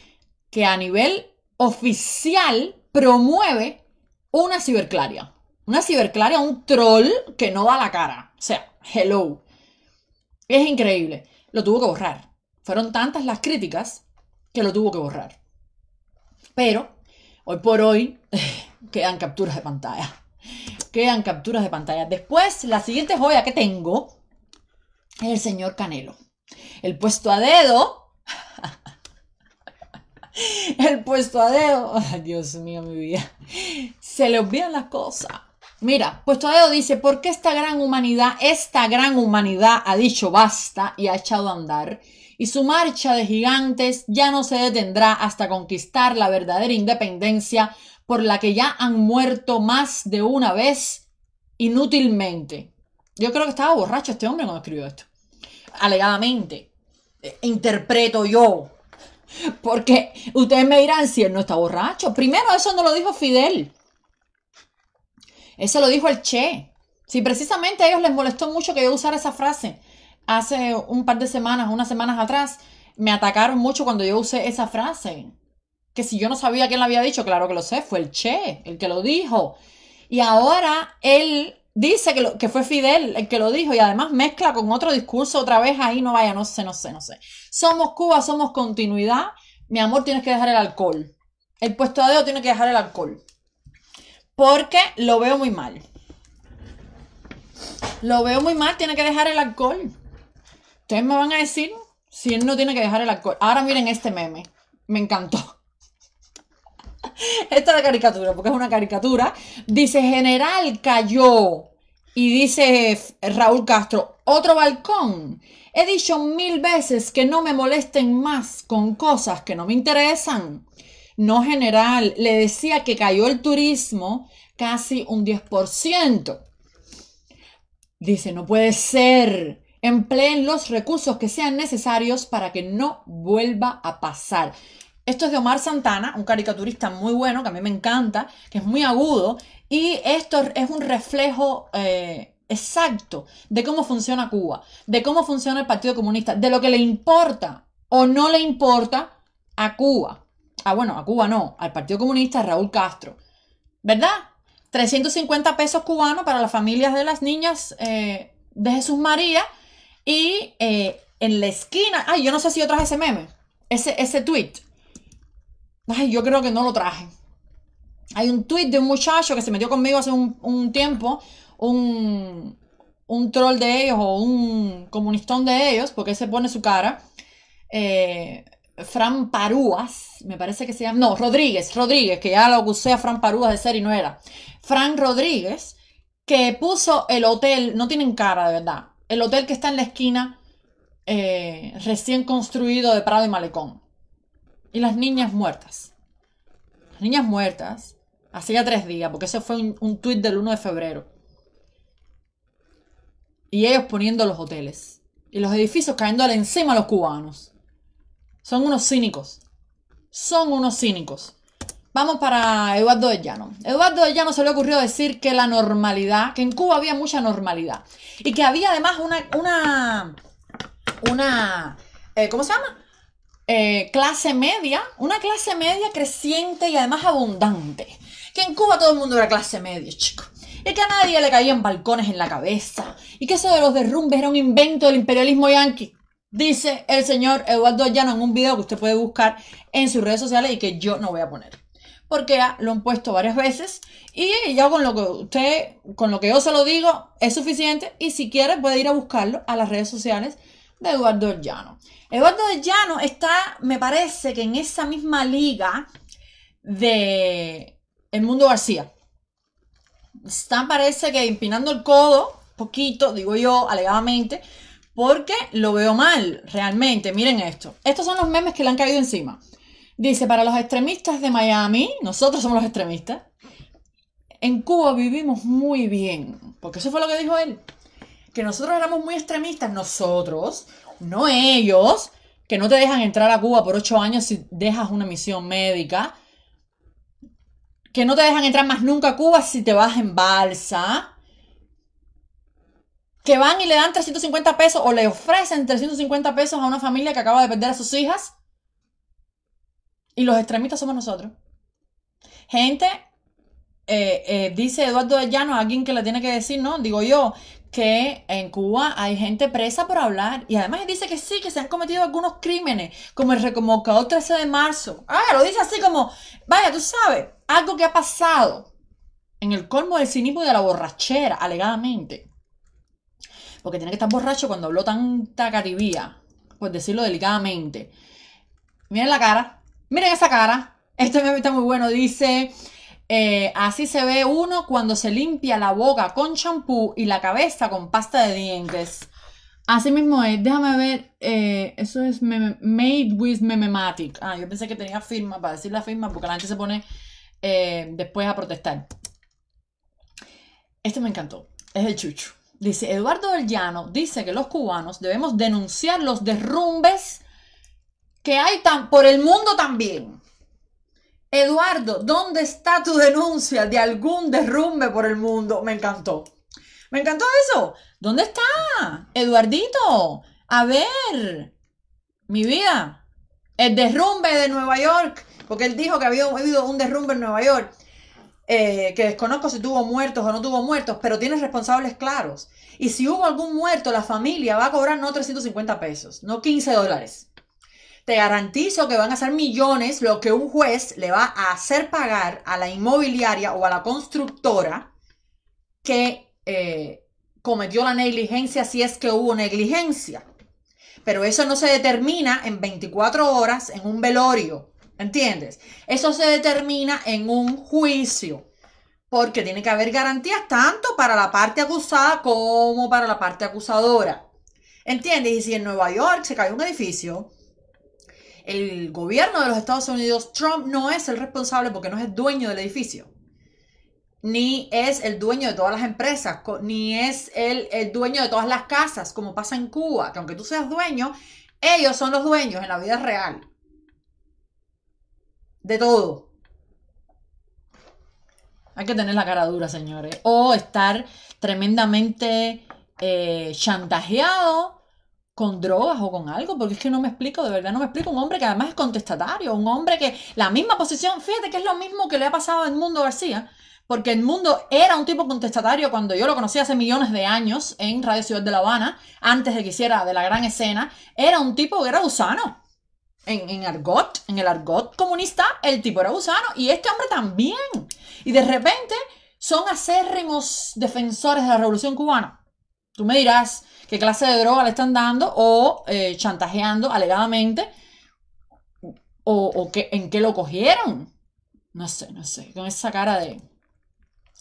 que a nivel oficial promueve una ciberclaria. Una ciberclaria, un troll que no da la cara. O sea, hello. Es increíble. Lo tuvo que borrar. Fueron tantas las críticas que lo tuvo que borrar. Pero hoy por hoy quedan capturas de pantalla. Quedan capturas de pantalla. Después, la siguiente joya que tengo es el señor Canelo. El puesto a dedo. El puesto a dedo. Oh, Dios mío, mi vida. Se le olvidan las cosas. Mira, puesto a dedo dice, ¿por qué esta gran humanidad ha dicho basta y ha echado a andar? Y su marcha de gigantes ya no se detendrá hasta conquistar la verdadera independencia por la que ya han muerto más de una vez inútilmente. Yo creo que estaba borracho este hombre cuando escribió esto. Alegadamente. Interpreto yo. Porque ustedes me dirán si él no está borracho. Primero, eso no lo dijo Fidel. Eso lo dijo el Che. Sí, precisamente a ellos les molestó mucho que yo usara esa frase. Hace un par de semanas, unas semanas atrás, me atacaron mucho cuando yo usé esa frase. Que si yo no sabía quién la había dicho, claro que lo sé, fue el Che, el que lo dijo. Y ahora él dice que fue Fidel el que lo dijo, y además mezcla con otro discurso otra vez ahí, no vaya, no sé. Somos Cuba, somos continuidad. Mi amor, tienes que dejar el alcohol. El puesto a dedo tiene que dejar el alcohol. Porque lo veo muy mal. Lo veo muy mal, tiene que dejar el alcohol. Ustedes me van a decir si él no tiene que dejar el alcohol. Ahora miren este meme. Me encantó. Esta es la caricatura, porque es una caricatura. Dice, general cayó. Y dice Raúl Castro, otro balcón. He dicho 1000 veces que no me molesten más con cosas que no me interesan. No, general, le decía que cayó el turismo casi un 10%. Dice, no puede ser. Empleen los recursos que sean necesarios para que no vuelva a pasar. Esto es de Omar Santana, un caricaturista muy bueno, que a mí me encanta, que es muy agudo. Y esto es un reflejo exacto de cómo funciona Cuba, de cómo funciona el Partido Comunista, de lo que le importa o no le importa a Cuba. Ah, bueno, a Cuba no, al Partido Comunista, Raúl Castro. ¿Verdad? 350 pesos cubanos para las familias de las niñas de Jesús María. Y en la esquina, ay, yo no sé si yo traje ese meme, ese tweet. Ay, yo creo que no lo traje. Hay un tweet de un muchacho que se metió conmigo hace un tiempo, un troll de ellos o un comunistón de ellos, porque se pone su cara. Fran Parúas, me parece que se llama, no, Rodríguez, que ya lo acusé a Fran Parúas de ser y no era. Fran Rodríguez, que puso el hotel, no tienen cara de verdad. El hotel que está en la esquina, recién construido de Prado y Malecón. Y las niñas muertas. Las niñas muertas. Hacía 3 días, porque ese fue un tuit del 1 de febrero. Y ellos poniendo los hoteles. Y los edificios cayéndole encima a los cubanos. Son unos cínicos. Son unos cínicos. Vamos para Eduardo del Llano. Eduardo del Llano se le ocurrió decir que la normalidad, que en Cuba había mucha normalidad. Y que había además ¿cómo se llama? Clase media. Una clase media creciente y además abundante. Que en Cuba todo el mundo era clase media, chicos. Y que a nadie le caían balcones en la cabeza. Y que eso de los derrumbes era un invento del imperialismo yanqui. Dice el señor Eduardo del Llano en un video que usted puede buscar en sus redes sociales y que yo no voy a poner, porque ya lo han puesto varias veces y ya con lo que yo se lo digo es suficiente, y si quiere puede ir a buscarlo a las redes sociales de Eduardo del Llano. Eduardo del Llano está, me parece que en esa misma liga de Edmundo García. Está, parece que empinando el codo, poquito, digo yo, alegadamente, porque lo veo mal, realmente. Miren esto. Estos son los memes que le han caído encima. Dice, para los extremistas de Miami, nosotros somos los extremistas, en Cuba vivimos muy bien. Porque eso fue lo que dijo él. Que nosotros éramos muy extremistas, nosotros, no ellos, que no te dejan entrar a Cuba por 8 años si dejas una misión médica, que no te dejan entrar más nunca a Cuba si te vas en balsa, que van y le dan 350 pesos o le ofrecen 350 pesos a una familia que acaba de perder a sus hijas, y los extremistas somos nosotros. Gente, dice Eduardo del Llano, alguien que le tiene que decir, ¿no? Digo yo, que en Cuba hay gente presa por hablar. Y además dice que sí, que se han cometido algunos crímenes, como el reconvocador 13 de marzo. Ah, lo dice así como, vaya, tú sabes, algo que ha pasado en el colmo del cinismo y de la borrachera, alegadamente. Porque tiene que estar borracho cuando habló tanta caribía, por decirlo delicadamente. Miren la cara, miren esa cara. Este meme está muy bueno, dice... así se ve uno cuando se limpia la boca con champú y la cabeza con pasta de dientes. Así mismo es, déjame ver, eso es meme, Made with Memematic. Ah, yo pensé que tenía firma, para decir la firma, porque la gente se pone después a protestar. Este me encantó, es del Chucho. Dice, Eduardo del Llano dice que los cubanos debemos denunciar los derrumbes que hay por el mundo también. Eduardo, ¿dónde está tu denuncia de algún derrumbe por el mundo? Me encantó. Me encantó eso. ¿Dónde está, Eduardito? A ver, mi vida, el derrumbe de Nueva York, porque él dijo que había habido un derrumbe en Nueva York, que desconozco si tuvo muertos o no tuvo muertos, pero tiene responsables claros. Y si hubo algún muerto, la familia va a cobrar no 350 pesos, no 15 dólares. Te garantizo que van a ser millones lo que un juez le va a hacer pagar a la inmobiliaria o a la constructora que cometió la negligencia, si es que hubo negligencia. Pero eso no se determina en 24 horas en un velorio, ¿entiendes? Eso se determina en un juicio, porque tiene que haber garantías tanto para la parte acusada como para la parte acusadora, ¿entiendes? Y si en Nueva York se cayó un edificio... El gobierno de los Estados Unidos, Trump, no es el responsable porque no es el dueño del edificio. Ni es el dueño de todas las empresas, ni es el dueño de todas las casas, como pasa en Cuba. Que aunque tú seas dueño, ellos son los dueños en la vida real. De todo. Hay que tener la cara dura, señores. O estar tremendamente chantajeado con drogas o con algo, porque es que no me explico, de verdad no me explico. Un hombre que además es contestatario, un hombre que la misma posición, fíjate que es lo mismo que le ha pasado a Edmundo García, porque Edmundo era un tipo contestatario cuando yo lo conocí hace millones de años en Radio Ciudad de La Habana, antes de que hiciera de la gran escena. Era un tipo que era gusano, en el argot comunista, el tipo era gusano, y este hombre también. Y de repente son acérrimos defensores de la Revolución Cubana. Tú me dirás qué clase de droga le están dando o chantajeando alegadamente o que, en qué lo cogieron. No sé, no sé, con esa cara de...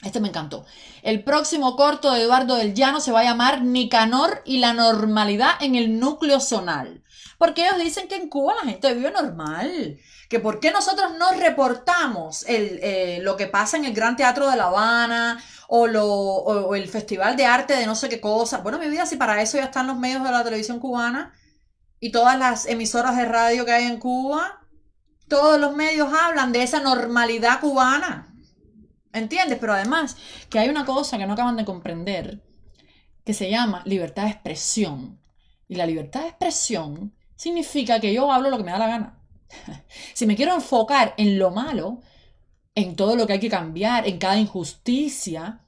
Este me encantó. El próximo corto de Eduardo del Llano se va a llamar Nicanor y la normalidad en el núcleo zonal. Porque ellos dicen que en Cuba la gente vive normal. Que por qué nosotros no reportamos lo que pasa en el Gran Teatro de La Habana o el Festival de Arte de no sé qué cosa. Bueno, mi vida, si para eso ya están los medios de la televisión cubana y todas las emisoras de radio que hay en Cuba. Todos los medios hablan de esa normalidad cubana. ¿Entiendes? Pero además que hay una cosa que no acaban de comprender que se llama libertad de expresión. Y la libertad de expresión significa que yo hablo lo que me da la gana. Si me quiero enfocar en lo malo, en todo lo que hay que cambiar, en cada injusticia,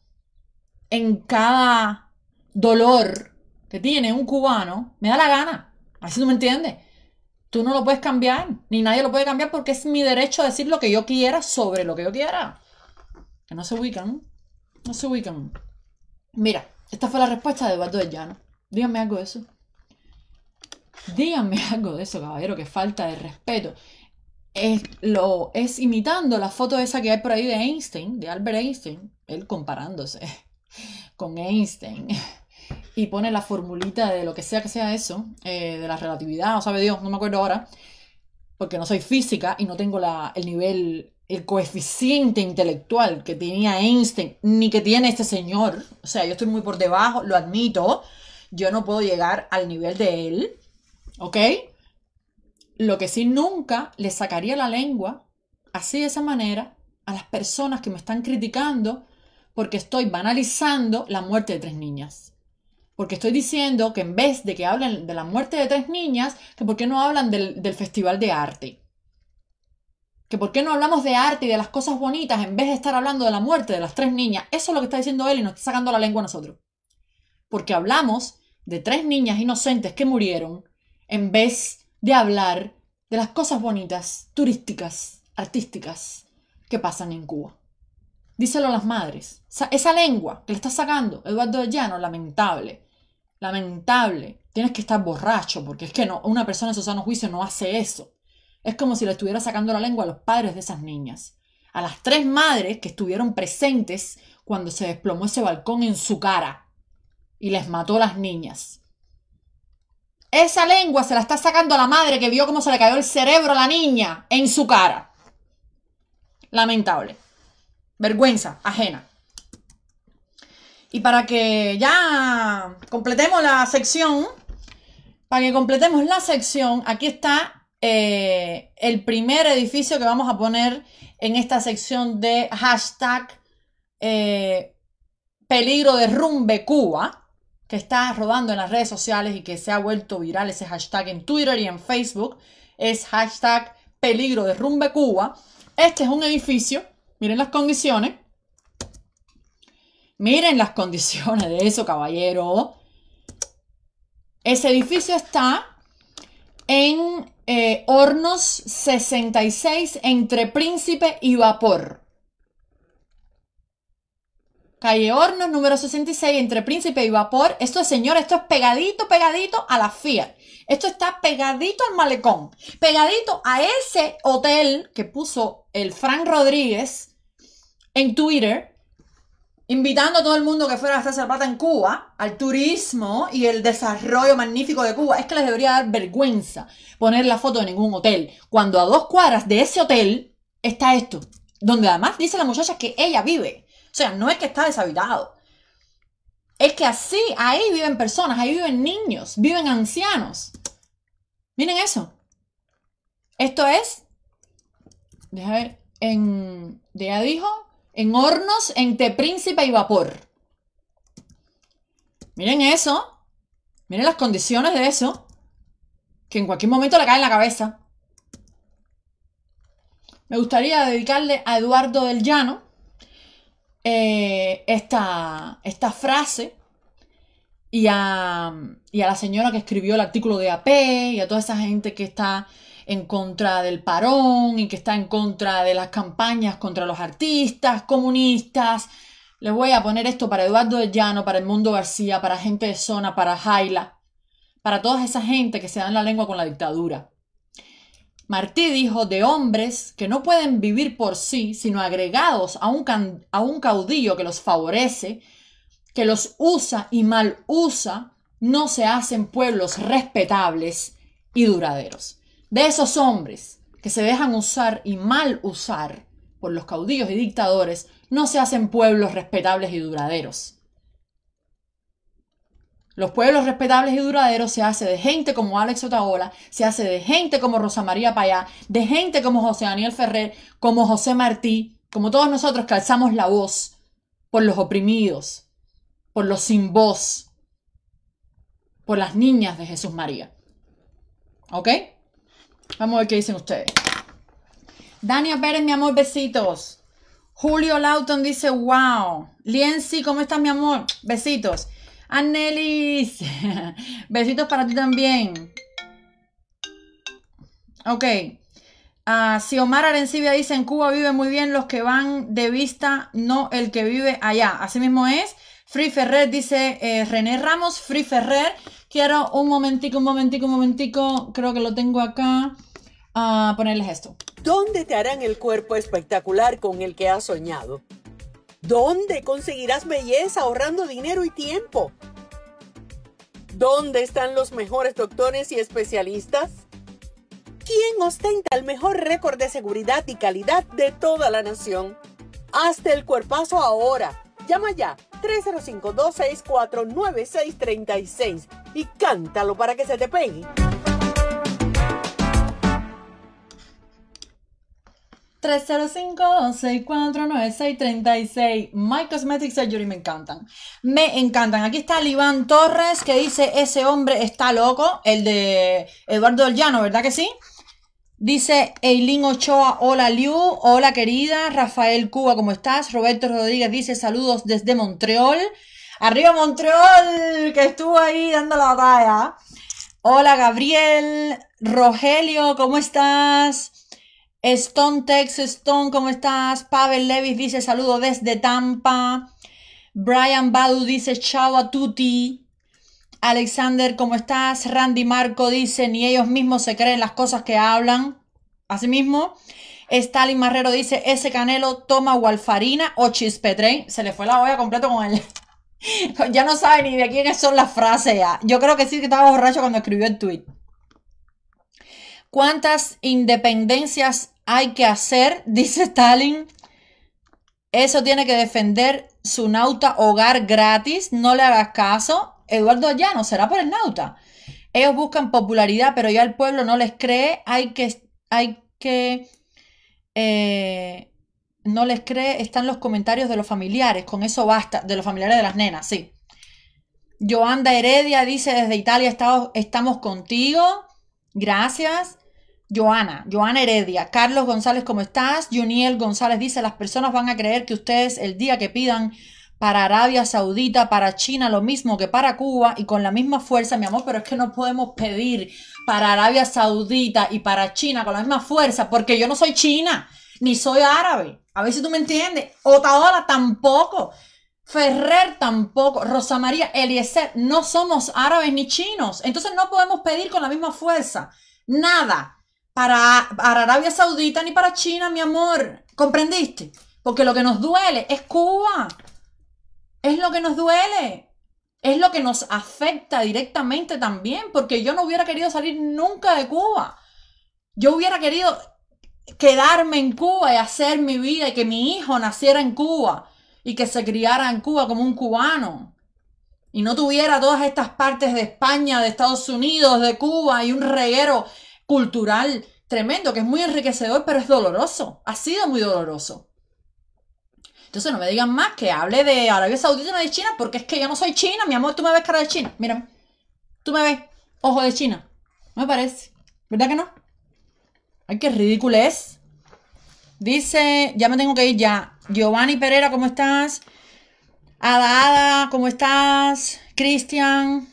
en cada dolor que tiene un cubano, me da la gana. Así, ¿no me entiendes? Tú no lo puedes cambiar, ni nadie lo puede cambiar, porque es mi derecho a decir lo que yo quiera sobre lo que yo quiera. Que no se ubican, no se ubican. Mira, esta fue la respuesta de Eduardo del Llano. Díganme algo de eso. Díganme algo de eso, caballero, que falta de respeto. Es imitando la foto esa que hay por ahí de Einstein, de Albert Einstein, él comparándose con Einstein. y pone la formulita de lo que sea eso, de la relatividad, o sabe Dios, no me acuerdo ahora, porque no soy física y no tengo el nivel, el coeficiente intelectual que tenía Einstein, ni que tiene este señor. O sea, yo estoy muy por debajo, lo admito, yo no puedo llegar al nivel de él, ¿ok? Lo que sí, nunca le sacaría la lengua así de esa manera a las personas que me están criticando porque estoy banalizando la muerte de 3 niñas. Porque estoy diciendo que en vez de que hablen de la muerte de 3 niñas, que por qué no hablan del festival de arte. Que por qué no hablamos de arte y de las cosas bonitas en vez de estar hablando de la muerte de las 3 niñas. Eso es lo que está diciendo él y nos está sacando la lengua a nosotros. Porque hablamos de 3 niñas inocentes que murieron en vez de hablar de las cosas bonitas, turísticas, artísticas que pasan en Cuba. Díselo a las madres. Esa lengua que le está sacando Eduardo del Llano, lamentable. Lamentable. Tienes que estar borracho, porque es que no, una persona en su sano juicio no hace eso. Es como si le estuviera sacando la lengua a los padres de esas niñas. A las 3 madres que estuvieron presentes cuando se desplomó ese balcón en su cara y les mató a las niñas. Esa lengua se la está sacando a la madre que vio cómo se le cayó el cerebro a la niña en su cara. Lamentable. Vergüenza ajena. Y para que ya completemos la sección, aquí está el primer edificio que vamos a poner en esta sección de hashtag peligro derrumbe Cuba, que está rodando en las redes sociales y que se ha vuelto viral ese hashtag en Twitter y en Facebook. Es hashtag peligro derrumbe Cuba. Este es un edificio, miren las condiciones. Miren las condiciones de eso, caballero. Ese edificio está en Hornos 66 entre Príncipe y Vapor. Calle Hornos, número 66, entre Príncipe y Vapor. Esto, señores, esto es pegadito, pegadito a la Fiat. Esto está pegadito al malecón. Pegadito a ese hotel que puso el Fran Rodríguez en Twitter, invitando a todo el mundo que fuera a gastarse la plata en Cuba, al turismo y el desarrollo magnífico de Cuba. Es que les debería dar vergüenza poner la foto de ningún hotel, cuando a 2 cuadras de ese hotel está esto, donde además dice la muchacha que ella vive. O sea, no es que está deshabitado. Es que así, ahí viven personas, ahí viven niños, viven ancianos. Miren eso. Esto es, déjame ver, ya dijo, en Hornos, entre Príncipe y Vapor. Miren eso. Miren las condiciones de eso. Que en cualquier momento le cae en la cabeza. Me gustaría dedicarle a Eduardo del Llano esta frase y a la señora que escribió el artículo de AP y a toda esa gente que está en contra del parón y que está en contra de las campañas contra los artistas comunistas. Les voy a poner esto para Eduardo del Llano, para Edmundo García, para Gente de Zona, para Haila, para toda esa gente que se dan la lengua con la dictadura. Martí dijo de hombres que no pueden vivir por sí, sino agregados a un caudillo que los favorece, que los usa y mal usa, no se hacen pueblos respetables y duraderos. De esos hombres que se dejan usar y mal usar por los caudillos y dictadores, no se hacen pueblos respetables y duraderos. Los pueblos respetables y duraderos se hace de gente como Alex Otaola, se hace de gente como Rosa María Payá, de gente como José Daniel Ferrer, como José Martí, como todos nosotros que alzamos la voz por los oprimidos, por los sin voz, por las niñas de Jesús María. ¿Ok? Vamos a ver qué dicen ustedes. Dania Pérez, mi amor, besitos. Julio Lauton dice, wow. Lienzi, ¿cómo estás, mi amor? Besitos. Annelis, besitos para ti también. Ok. Xiomara Arencibia dice, en Cuba viven muy bien los que van de vista, no el que vive allá. Así mismo es. Free Ferrer dice, René Ramos, Free Ferrer. Quiero un momentico. Creo que lo tengo acá. Ponerles esto. ¿Dónde te harán el cuerpo espectacular con el que has soñado? ¿Dónde conseguirás belleza ahorrando dinero y tiempo? ¿Dónde están los mejores doctores y especialistas? ¿Quién ostenta el mejor récord de seguridad y calidad de toda la nación? ¡Hazte el cuerpazo ahora! Llama ya 305-264-9636 y cántalo para que se te pegue. My Cosmetic Surgery, me encantan. Me encantan. Aquí está Iván Torres que dice, ese hombre está loco, el de Eduardo del Llano, ¿verdad que sí? Dice Eileen Ochoa, hola Liu, hola querida. Rafael Cuba, ¿cómo estás? Roberto Rodríguez dice, saludos desde Montreal. Arriba Montreal, que estuvo ahí dando la batalla. Hola Gabriel. Rogelio, ¿cómo estás? Stone Tex Stone, ¿cómo estás? Pavel Levis dice, saludo desde Tampa. Brian Badu dice, chao a tutti. Alexander, ¿cómo estás? Randy Marco dice, ni ellos mismos se creen las cosas que hablan. Así mismo. Stalin Marrero dice, ese Canelo toma warfarina o chispetrén. Se le fue la olla completo con él. Ya no sabe ni de quiénes son las frases ya. Yo creo que sí, que estaba borracho cuando escribió el tweet. ¿Cuántas independencias hay que hacer? Dice Stalin. Eso tiene que defender su nauta, hogar gratis. No le hagas caso. Eduardo Llano, será por el nauta. Ellos buscan popularidad, pero ya el pueblo no les cree. No les cree. Están los comentarios de los familiares. Con eso basta. De los familiares de las nenas, sí. Yolanda Heredia dice, desde Italia estamos contigo. Gracias, Joana Heredia. Carlos González, ¿cómo estás? Juniel González dice, las personas van a creer que ustedes el día que pidan para Arabia Saudita, para China, lo mismo que para Cuba y con la misma fuerza, mi amor, pero es que no podemos pedir para Arabia Saudita y para China con la misma fuerza porque yo no soy china, ni soy árabe. A ver si tú me entiendes. Otaola tampoco. Ferrer tampoco, Rosa María, Eliezer, no somos árabes ni chinos, entonces no podemos pedir con la misma fuerza nada para Arabia Saudita ni para China, mi amor, ¿comprendiste? Porque lo que nos duele es Cuba, es lo que nos duele, es lo que nos afecta directamente también, porque yo no hubiera querido salir nunca de Cuba, yo hubiera querido quedarme en Cuba y hacer mi vida y que mi hijo naciera en Cuba. Y que se criara en Cuba como un cubano. Y no tuviera todas estas partes de España, de Estados Unidos, de Cuba. Y un reguero cultural tremendo que es muy enriquecedor, pero es doloroso. Ha sido muy doloroso. Entonces no me digan más que hable de Arabia Saudita y de China. Porque es que yo no soy china, mi amor. Tú me ves cara de china. Mírame. Tú me ves ojo de china. No me parece. ¿Verdad que no? Ay, qué ridículo es. Dice, ya me tengo que ir ya. Giovanni Pereira, ¿cómo estás? Ada, ¿cómo estás? Cristian.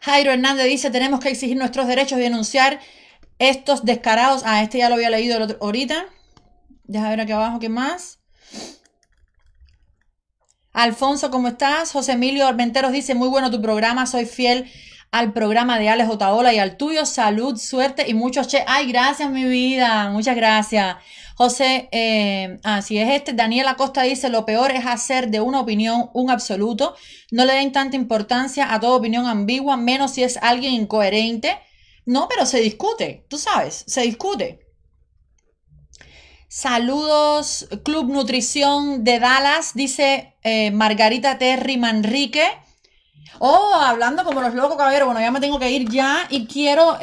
Jairo Hernández dice, tenemos que exigir nuestros derechos y denunciar estos descarados. Ah, este ya lo había leído el otro, ahorita. Deja ver aquí abajo, ¿qué más? Alfonso, ¿cómo estás? José Emilio Armenteros dice, muy bueno tu programa, soy fiel al programa de Alex Otaola y al tuyo. Salud, suerte y muchos che. Ay, gracias, mi vida. Muchas gracias. José, así es este. Daniel Acosta dice, lo peor es hacer de una opinión un absoluto. No le den tanta importancia a toda opinión ambigua, menos si es alguien incoherente. No, pero se discute, tú sabes, se discute. Saludos, Club Nutrición de Dallas, dice Margarita Terry Manrique. Oh, hablando como los locos, caballeros. Bueno, ya me tengo que ir ya y quiero...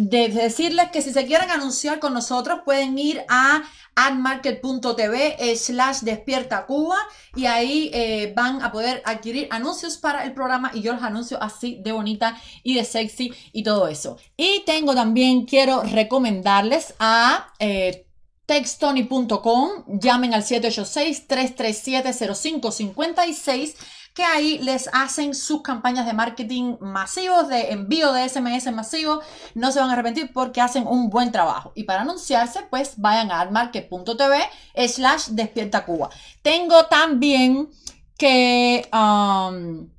decirles que si se quieren anunciar con nosotros pueden ir a admarket.tv/DespiertaCuba y ahí van a poder adquirir anuncios para el programa y yo los anuncio así de bonita y de sexy y todo eso. Y tengo también, quiero recomendarles a textony.com, llamen al 786-337-0556 que ahí les hacen sus campañas de marketing masivos, de envío de SMS masivo. No se van a arrepentir porque hacen un buen trabajo. Y para anunciarse, pues vayan a admarket.tv/DespiertaCuba. Tengo también que... creo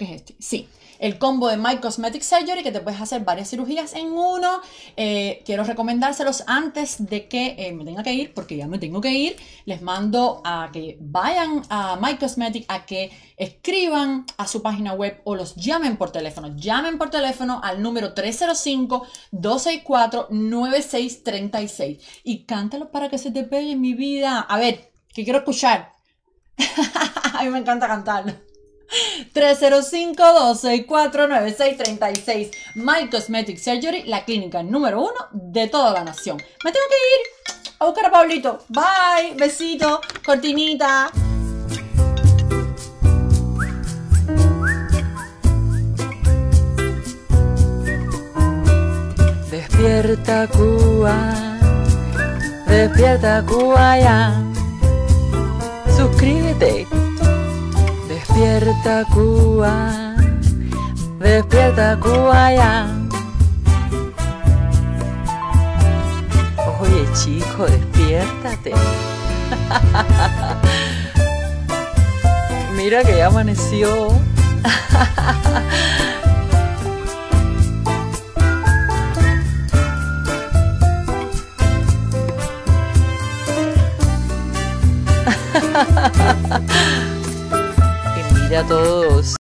que es este. Sí. el combo de My Cosmetic Surgery, que te puedes hacer varias cirugías en uno. Quiero recomendárselos antes de que me tenga que ir, porque ya me tengo que ir. Les mando a que vayan a My Cosmetic, a que escriban a su página web o los llamen por teléfono. Llamen por teléfono al número 305-264-9636. Y cántalo para que se te pegue, mi vida. A ver, que quiero escuchar. A mí me encanta cantarlo. 305-264-9636. My Cosmetic Surgery, la clínica número 1 de toda la nación. Me tengo que ir a buscar a Pablito. Bye, besito, cortinita. Despierta Cuba, despierta Cuba ya. Suscríbete. Despierta Cuba ya. Oye chico, despiértate. Mira que ya amaneció. Y mira a todos.